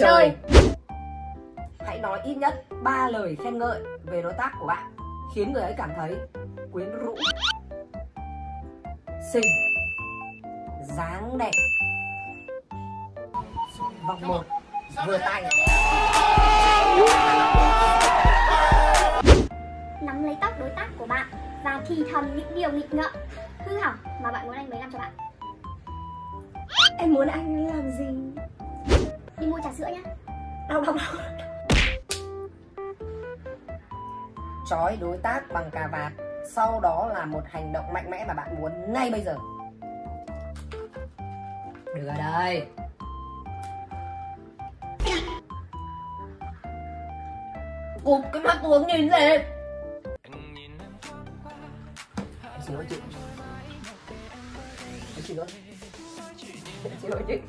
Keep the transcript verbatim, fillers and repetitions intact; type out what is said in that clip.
chơi. Hãy nói ít nhất ba lời khen ngợi về đối tác của bạn, khiến người ấy cảm thấy quyến rũ, xinh, dáng đẹp. Vòng một, vừa tay. Nắm lấy tóc đối tác của bạn và thì thầm những điều nghịch ngợm, hư hỏng mà bạn muốn anh ấy làm cho bạn. Em muốn anh làm gì? Đi mua trà sữa nhá. Đau đau đau. Trói đối tác bằng cà vạt, sau đó là một hành động mạnh mẽ mà bạn muốn ngay bây giờ. Được rồi đây. Cụp cái mắt uống nhìn gì? Em xin lỗi chị. Em xin lỗi. Em xin lỗi chị.